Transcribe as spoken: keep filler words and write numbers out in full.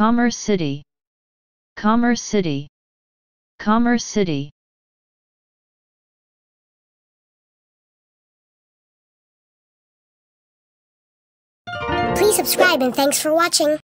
Commerce City. Commerce City. Commerce City. Please subscribe and thanks for watching.